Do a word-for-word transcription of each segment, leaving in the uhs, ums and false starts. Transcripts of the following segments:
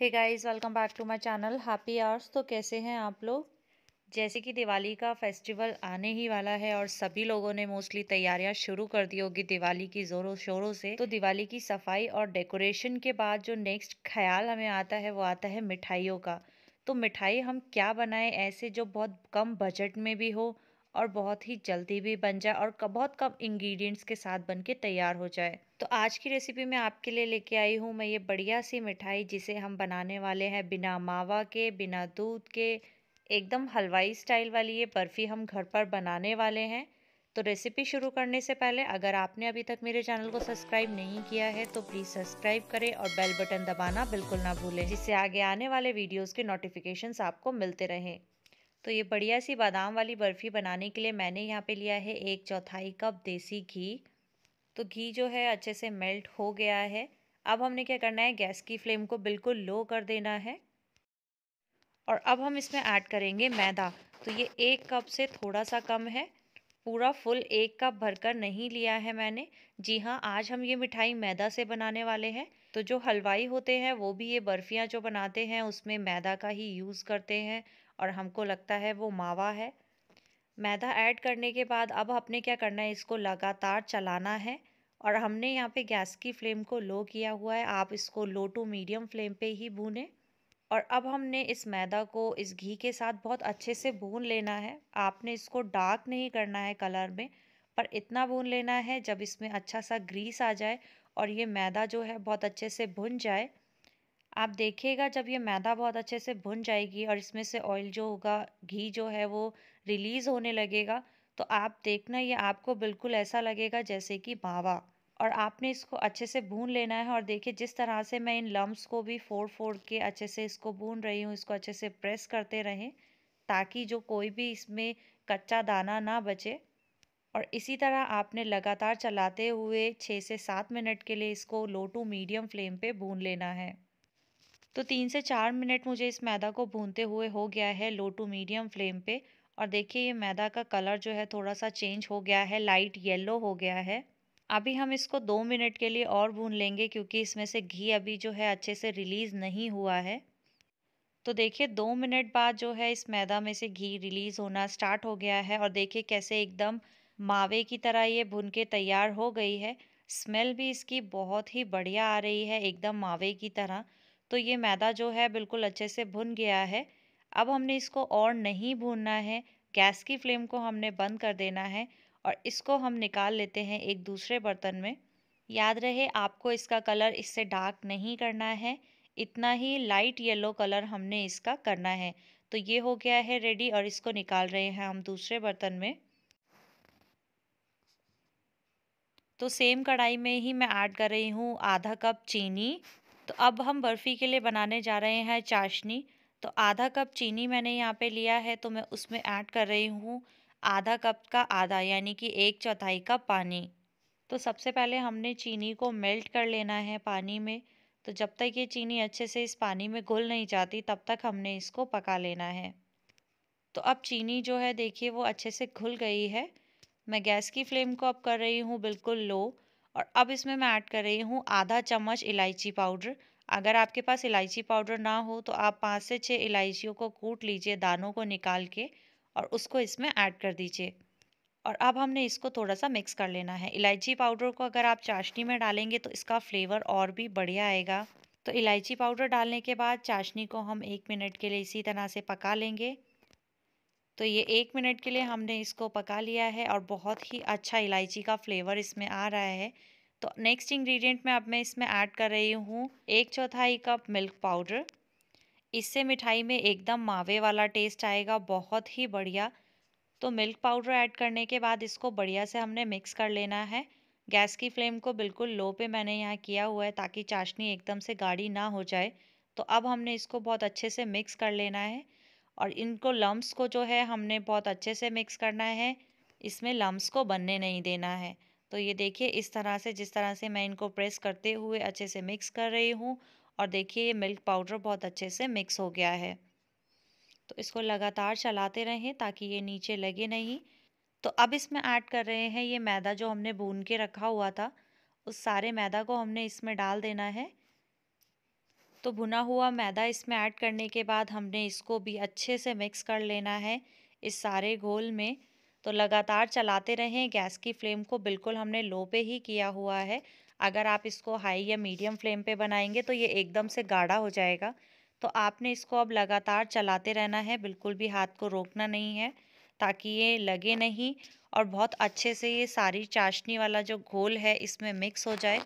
Hey guys, welcome back to my channel happy hours. तो कैसे हैं आप लोग? जैसे कि दिवाली का फेस्टिवल आने ही वाला है और सभी लोगों ने मोस्टली तैयारियां शुरू कर दी होगी दिवाली की ज़ोरों शोरों से। तो दिवाली की सफाई और डेकोरेशन के बाद जो नेक्स्ट ख्याल हमें आता है वो आता है मिठाइयों का। तो मिठाई हम क्या बनाएं ऐसे जो बहुत कम बजट में भी हो और बहुत ही जल्दी भी बन जाए और बहुत कम इंग्रेडिएंट्स के साथ बन के तैयार हो जाए। तो आज की रेसिपी मैं आपके लिए लेके आई हूँ मैं ये बढ़िया सी मिठाई जिसे हम बनाने वाले हैं बिना मावा के, बिना दूध के, एकदम हलवाई स्टाइल वाली ये बर्फ़ी हम घर पर बनाने वाले हैं। तो रेसिपी शुरू करने से पहले अगर आपने अभी तक मेरे चैनल को सब्सक्राइब नहीं किया है तो प्लीज़ सब्सक्राइब करें और बेल बटन दबाना बिल्कुल ना भूलें, जिससे आगे आने वाले वीडियोस के नोटिफिकेशंस आपको मिलते रहें। तो ये बढ़िया सी बादाम वाली बर्फ़ी बनाने के लिए मैंने यहाँ पे लिया है एक चौथाई कप देसी घी। तो घी जो है अच्छे से मेल्ट हो गया है। अब हमने क्या करना है, गैस की फ्लेम को बिल्कुल लो कर देना है और अब हम इसमें ऐड करेंगे मैदा। तो ये एक कप से थोड़ा सा कम है, पूरा फुल एक कप भरकर नहीं लिया है मैंने। जी हाँ, आज हम ये मिठाई मैदा से बनाने वाले हैं। तो जो हलवाई होते हैं वो भी ये बर्फियाँ जो बनाते हैं उसमें मैदा का ही यूज़ करते हैं और हमको लगता है वो मावा है। मैदा ऐड करने के बाद अब आपने क्या करना है, इसको लगातार चलाना है और हमने यहाँ पे गैस की फ्लेम को लो किया हुआ है। आप इसको लो टू मीडियम फ्लेम पे ही भूनें। और अब हमने इस मैदा को इस घी के साथ बहुत अच्छे से भून लेना है। आपने इसको डार्क नहीं करना है कलर में, पर इतना भून लेना है जब इसमें अच्छा सा ग्रीस आ जाए और ये मैदा जो है बहुत अच्छे से भुन जाए। आप देखिएगा जब ये मैदा बहुत अच्छे से भुन जाएगी और इसमें से ऑयल जो होगा, घी जो है वो रिलीज़ होने लगेगा। तो आप देखना ये आपको बिल्कुल ऐसा लगेगा जैसे कि मावा। और आपने इसको अच्छे से भून लेना है। और देखिए जिस तरह से मैं इन लम्ब्स को भी फोड़ फोड़ के अच्छे से इसको भून रही हूँ, इसको अच्छे से प्रेस करते रहें ताकि जो कोई भी इसमें कच्चा दाना ना बचे। और इसी तरह आपने लगातार चलाते हुए छः से सात मिनट के लिए इसको लो टू मीडियम फ्लेम पे भून लेना है। तो तीन से चार मिनट मुझे इस मैदा को भूनते हुए हो गया है लो टू मीडियम फ्लेम पे। और देखिए ये मैदा का कलर जो है थोड़ा सा चेंज हो गया है, लाइट येलो हो गया है। अभी हम इसको दो मिनट के लिए और भून लेंगे क्योंकि इसमें से घी अभी जो है अच्छे से रिलीज़ नहीं हुआ है। तो देखिए दो मिनट बाद जो है इस मैदा में से घी रिलीज़ होना स्टार्ट हो गया है और देखिए कैसे एकदम मावे की तरह ये भुन के तैयार हो गई है। स्मेल भी इसकी बहुत ही बढ़िया आ रही है, एकदम मावे की तरह। तो ये मैदा जो है बिल्कुल अच्छे से भुन गया है। अब हमने इसको और नहीं भूनना है, गैस की फ्लेम को हमने बंद कर देना है और इसको हम निकाल लेते हैं एक दूसरे बर्तन में। याद रहे आपको इसका कलर इससे डार्क नहीं करना है, इतना ही लाइट येलो कलर हमने इसका करना है। तो ये हो गया है रेडी और इसको निकाल रहे हैं हम दूसरे बर्तन में। तो सेम कढ़ाई में ही मैं ऐड कर रही हूँ आधा कप चीनी। तो अब हम बर्फ़ी के लिए बनाने जा रहे हैं चाशनी। तो आधा कप चीनी मैंने यहाँ पे लिया है, तो मैं उसमें ऐड कर रही हूँ आधा कप का आधा यानी कि एक चौथाई कप पानी। तो सबसे पहले हमने चीनी को मेल्ट कर लेना है पानी में। तो जब तक ये चीनी अच्छे से इस पानी में घुल नहीं जाती तब तक हमने इसको पका लेना है। तो अब चीनी जो है देखिए वो अच्छे से घुल गई है। मैं गैस की फ्लेम को अब कर रही हूँ बिल्कुल लो और अब इसमें मैं ऐड कर रही हूँ आधा चम्मच इलायची पाउडर। अगर आपके पास इलायची पाउडर ना हो तो आप पाँच से छः इलायचियों को कूट लीजिए दानों को निकाल के और उसको इसमें ऐड कर दीजिए। और अब हमने इसको थोड़ा सा मिक्स कर लेना है। इलायची पाउडर को अगर आप चाशनी में डालेंगे तो इसका फ्लेवर और भी बढ़िया आएगा। तो इलायची पाउडर डालने के बाद चाशनी को हम एक मिनट के लिए इसी तरह से पका लेंगे। तो ये एक मिनट के लिए हमने इसको पका लिया है और बहुत ही अच्छा इलायची का फ्लेवर इसमें आ रहा है। तो नेक्स्ट इंग्रेडिएंट में अब मैं इसमें ऐड कर रही हूँ एक चौथाई कप मिल्क पाउडर। इससे मिठाई में एकदम मावे वाला टेस्ट आएगा, बहुत ही बढ़िया। तो मिल्क पाउडर ऐड करने के बाद इसको बढ़िया से हमने मिक्स कर लेना है। गैस की फ्लेम को बिल्कुल लो पे मैंने यहाँ किया हुआ है ताकि चाशनी एकदम से गाढ़ी ना हो जाए। तो अब हमने इसको बहुत अच्छे से मिक्स कर लेना है और इनको लम्ब्स को जो है हमने बहुत अच्छे से मिक्स करना है, इसमें लम्ब्स को बनने नहीं देना है। तो ये देखिए इस तरह से, जिस तरह से मैं इनको प्रेस करते हुए अच्छे से मिक्स कर रही हूँ और देखिए ये मिल्क पाउडर बहुत अच्छे से मिक्स हो गया है। तो इसको लगातार चलाते रहें ताकि ये नीचे लगे नहीं। तो अब इसमें ऐड कर रहे हैं ये मैदा जो हमने भून के रखा हुआ था, उस सारे मैदा को हमने इसमें डाल देना है। तो भुना हुआ मैदा इसमें ऐड करने के बाद हमने इसको भी अच्छे से मिक्स कर लेना है इस सारे घोल में। तो लगातार चलाते रहें, गैस की फ्लेम को बिल्कुल हमने लो पे ही किया हुआ है। अगर आप इसको हाई या मीडियम फ्लेम पे बनाएंगे तो ये एकदम से गाढ़ा हो जाएगा। तो आपने इसको अब लगातार चलाते रहना है, बिल्कुल भी हाथ को रोकना नहीं है ताकि ये लगे नहीं और बहुत अच्छे से ये सारी चाशनी वाला जो घोल है इसमें मिक्स हो जाए।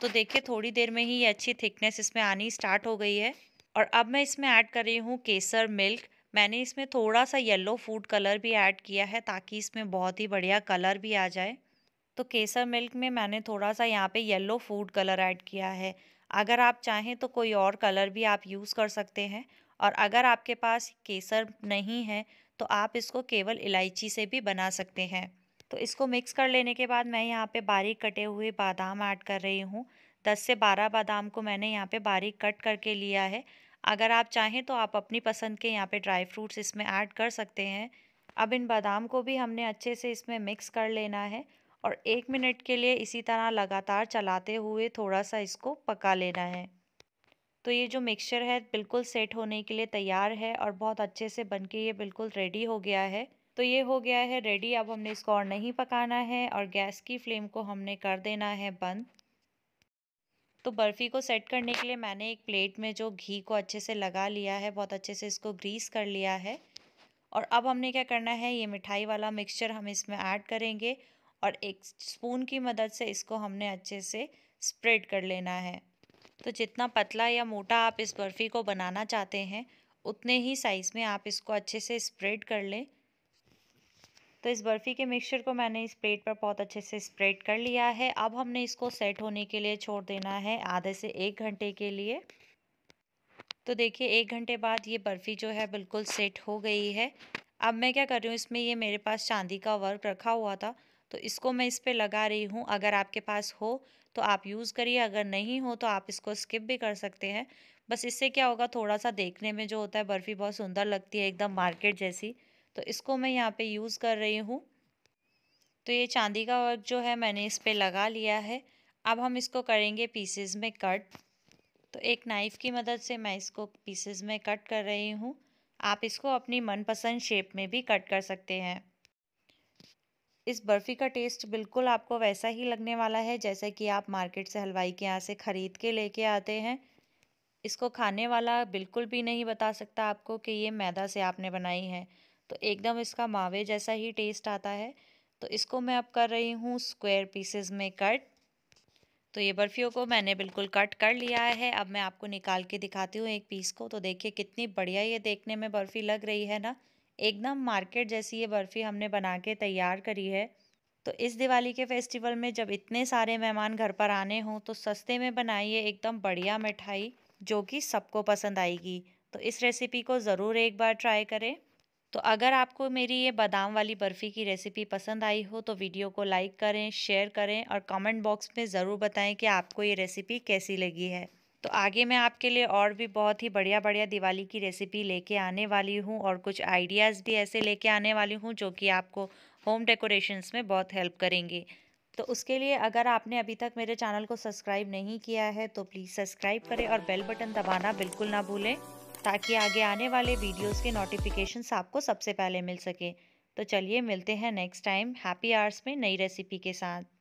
तो देखिए थोड़ी देर में ही ये अच्छी थिकनेस इसमें आनी स्टार्ट हो गई है। और अब मैं इसमें ऐड कर रही हूँ केसर मिल्क। मैंने इसमें थोड़ा सा येलो फूड कलर भी ऐड किया है ताकि इसमें बहुत ही बढ़िया कलर भी आ जाए। तो केसर मिल्क में मैंने थोड़ा सा यहाँ पे येलो फूड कलर ऐड किया है। अगर आप चाहें तो कोई और कलर भी आप यूज़ कर सकते हैं, और अगर आपके पास केसर नहीं है तो आप इसको केवल इलायची से भी बना सकते हैं। तो इसको मिक्स कर लेने के बाद मैं यहाँ पे बारीक कटे हुए बादाम ऐड कर रही हूँ। दस से बारह बादाम को मैंने यहाँ पे बारीक कट करके लिया है। अगर आप चाहें तो आप अपनी पसंद के यहाँ पे ड्राई फ्रूट्स इसमें ऐड कर सकते हैं। अब इन बादाम को भी हमने अच्छे से इसमें मिक्स कर लेना है और एक मिनट के लिए इसी तरह लगातार चलाते हुए थोड़ा सा इसको पका लेना है। तो ये जो मिक्सचर है बिल्कुल सेट होने के लिए तैयार है और बहुत अच्छे से बनके ये बिल्कुल रेडी हो गया है। तो ये हो गया है रेडी। अब हमने इसको और नहीं पकाना है और गैस की फ्लेम को हमने कर देना है बंद। तो बर्फ़ी को सेट करने के लिए मैंने एक प्लेट में जो घी को अच्छे से लगा लिया है, बहुत अच्छे से इसको ग्रीस कर लिया है। और अब हमने क्या करना है, ये मिठाई वाला मिक्सचर हम इसमें ऐड करेंगे और एक स्पून की मदद से इसको हमने अच्छे से स्प्रेड कर लेना है। तो जितना पतला या मोटा आप इस बर्फ़ी को बनाना चाहते हैं उतने ही साइज़ में आप इसको अच्छे से स्प्रेड कर लें। तो इस बर्फ़ी के मिक्सचर को मैंने इस प्लेट पर बहुत अच्छे से स्प्रेड कर लिया है। अब हमने इसको सेट होने के लिए छोड़ देना है आधे से एक घंटे के लिए। तो देखिए एक घंटे बाद ये बर्फ़ी जो है बिल्कुल सेट हो गई है। अब मैं क्या कर रही हूँ, इसमें ये मेरे पास चांदी का वर्क रखा हुआ था तो इसको मैं इस पर लगा रही हूँ। अगर आपके पास हो तो आप यूज़ करिए, अगर नहीं हो तो आप इसको स्किप भी कर सकते हैं। बस इससे क्या होगा, थोड़ा सा देखने में जो होता है बर्फ़ी बहुत सुंदर लगती है, एकदम मार्केट जैसी। तो इसको मैं यहाँ पे यूज़ कर रही हूँ। तो ये चांदी का वर्क जो है मैंने इस पे लगा लिया है। अब हम इसको करेंगे पीसेस में कट। तो एक नाइफ़ की मदद से मैं इसको पीसेस में कट कर रही हूँ। आप इसको अपनी मनपसंद शेप में भी कट कर सकते हैं। इस बर्फ़ी का टेस्ट बिल्कुल आपको वैसा ही लगने वाला है जैसे कि आप मार्केट से हलवाई के यहाँ से ख़रीद के लेके आते हैं। इसको खाने वाला बिल्कुल भी नहीं बता सकता आपको कि ये मैदा से आपने बनाई है। तो एकदम इसका मावे जैसा ही टेस्ट आता है। तो इसको मैं अब कर रही हूँ स्क्वायर पीसेस में कट। तो ये बर्फ़ियों को मैंने बिल्कुल कट कर लिया है। अब मैं आपको निकाल के दिखाती हूँ एक पीस को। तो देखिए कितनी बढ़िया ये देखने में बर्फ़ी लग रही है ना, एकदम मार्केट जैसी ये बर्फ़ी हमने बना के तैयार करी है। तो इस दिवाली के फेस्टिवल में जब इतने सारे मेहमान घर पर आने हों तो सस्ते में बनाइए एकदम बढ़िया मिठाई जो कि सबको पसंद आएगी। तो इस रेसिपी को ज़रूर एक बार ट्राई करें। तो अगर आपको मेरी ये बादाम वाली बर्फ़ी की रेसिपी पसंद आई हो तो वीडियो को लाइक करें, शेयर करें और कमेंट बॉक्स में ज़रूर बताएं कि आपको ये रेसिपी कैसी लगी है। तो आगे मैं आपके लिए और भी बहुत ही बढ़िया बढ़िया दिवाली की रेसिपी लेके आने वाली हूँ और कुछ आइडियाज़ भी ऐसे लेके आने वाली हूँ जो कि आपको होम डेकोरेशंस में बहुत हेल्प करेंगे। तो उसके लिए अगर आपने अभी तक मेरे चैनल को सब्सक्राइब नहीं किया है तो प्लीज़ सब्सक्राइब करें और बेल बटन दबाना बिल्कुल ना भूलें ताकि आगे आने वाले वीडियोस के नोटिफिकेशंस आपको सबसे पहले मिल सके। तो चलिए मिलते हैं नेक्स्ट टाइम हैप्पी आवर्स में नई रेसिपी के साथ।